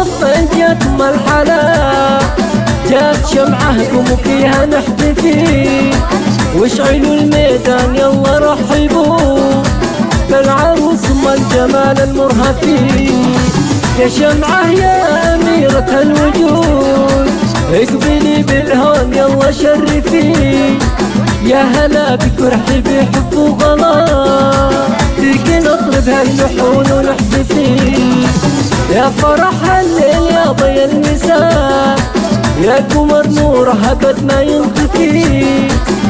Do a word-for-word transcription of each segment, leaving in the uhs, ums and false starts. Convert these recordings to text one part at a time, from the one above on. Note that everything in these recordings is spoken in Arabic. الصيد مرحلة جات شمعهكم وفيها نحتفي، واشعلوا الميدان يلا رحبوا بالعروس ما الجمال المرهفي. يا شمعه يا أميرة الوجود اقبلي بالهون يلا شرفي، يا هلا بك ورحبي حب وغلا فيكي نطلب هاللحون ونحبسي. يا فرح الليل يا ضي المساء، يا قمر نورها بد ما ينطفي،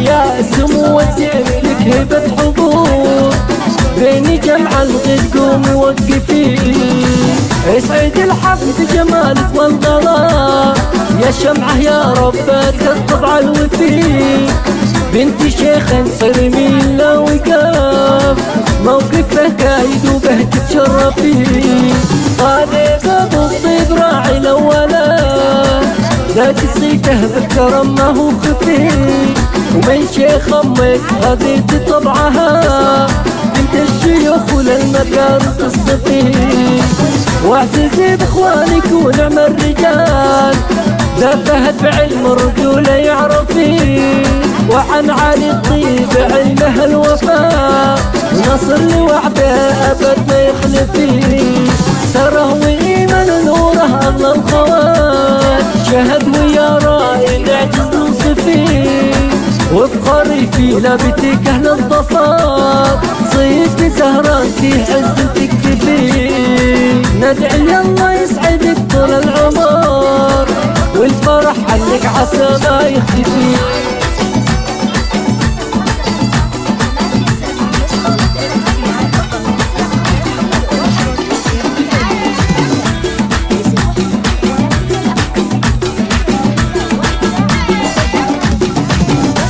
يا السمو الزين لك هبة حضور بيني جمعة الغد قومي وقفي. اسعد الحفل جمالك والغلا، يا شمعه يا ربات الطبع الوفي، بنت شيخ صرمي لا وقاف موقفه كايد وبه تتشرفي. طالبه بالطيب راعي الاوله لا تصيته بالكرم ما هو خفي، ومن شيخ امك هذيك طبعها بنت الشيوخ وللمكان تصطفي. واعتزي باخوانك ونعم الرجال لا فهد بعلم الرجوله يعرفي، وعن علي الطيب علمه الوفاء نصر لوعده ابد ما يخلفي. سره وايمان نوره الله الخوات شهد ويا راي نعجز نوصفي، وفخري في لابتك اهل الضصات صيدتي سهرانتي حزن تكتفي. ندعي الله يسعدك طول العمر والفرح عنك عسى ما يختفي.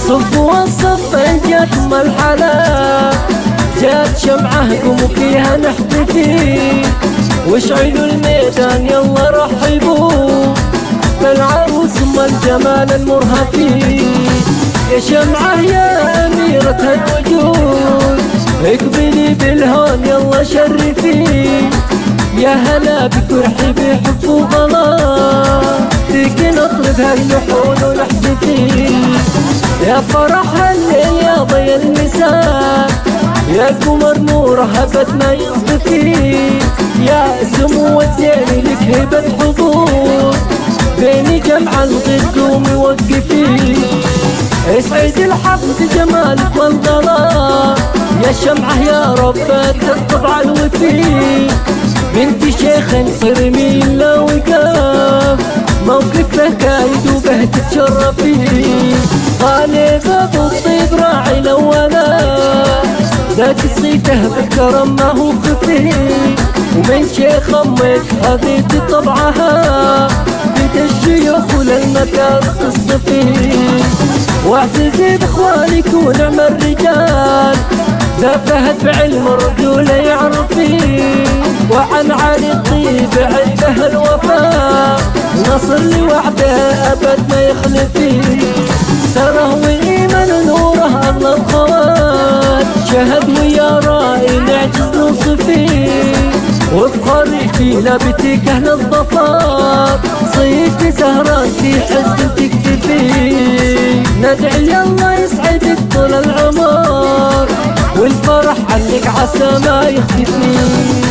صفوا الصفين جات مرحلة جات شمعهكم وفيها نحتفي، واشعلوا الميدان يلا رحبوا بالعروس ما الجمال المرهفي. يا شمعه يا أميرة الوجود اقبلي بالهون يلا شرفي، يا هلا بك ورحبي حب وغلا فيكي نطلب هاللحون ونحتفي. يا فرح الليل يا ضي المساء، يا قمر نورها بد ما ينطفي، يا سمو الزين لك هبة حضور بيني جمعة الغد قومي وقفي. اسعد الحفل جمالك والغلا، يا شمعه يا ربات الطبع الوفي، بنت شيخ صرمي لا وقاف موقفه كايد وبه تتشرفي. طالبه بالطيب راعي الاوله ذاك صيته بالكرم ما هو خفي، ومن شيخ امك هذيك طبعها بنت الشيوخ وللمكان تصطفي. واعتزي باخوانك ونعم الرجال ذا فهد بعلم الرجوله يعرفي، وعن علي الطيب عنده الوفاء نصر لوعده ابد ما يخلفي. سره وايمان نوره الله الخوات شهد ويا راي نعجز نوصفي، وافخري في لابتك اهل الضفات صيدتي سهرانتي حزن تكتفي. ندعي الله يسعدك طول العمر والفرح عنك عسى ما يختفي.